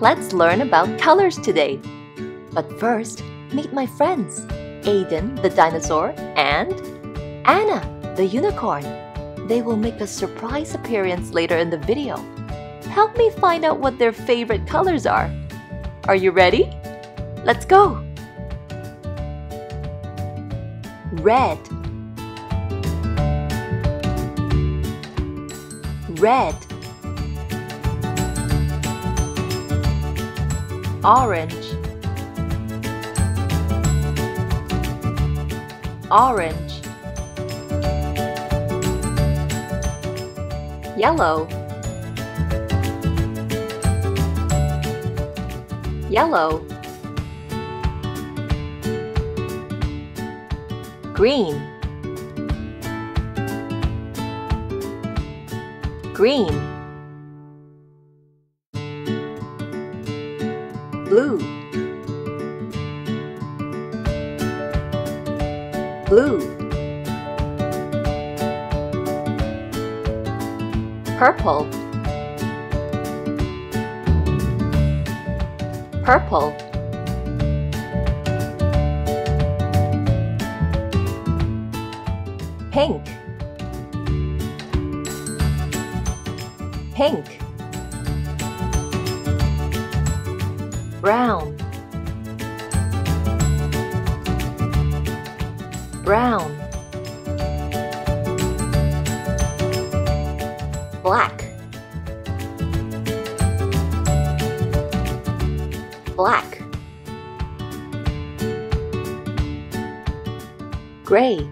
Let's learn about colors today. But first, meet my friends, Aiden the dinosaur and Anna the unicorn. They will make a surprise appearance later in the video. Help me find out what their favorite colors are. Are you ready? Let's go! Red, red, orange, orange, yellow, yellow, green, green, blue, blue, purple, purple, pink, pink, brown, brown, black, black, gray,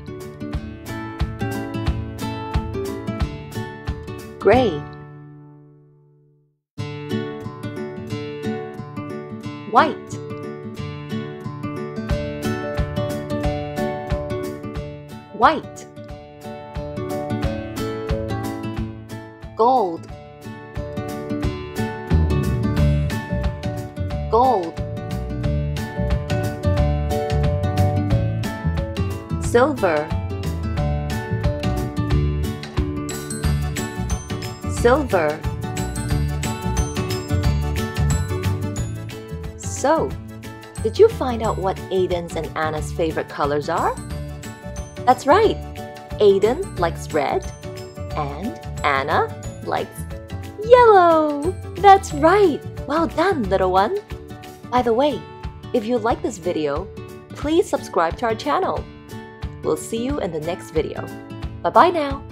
gray, white, white, gold, gold, silver, silver, so did you find out what Aiden's and Anna's favorite colors are? That's right, Aiden likes red and Anna likes yellow. That's right, well done little one. By the way, if you like this video, please subscribe to our channel. We'll see you in the next video. Bye bye now.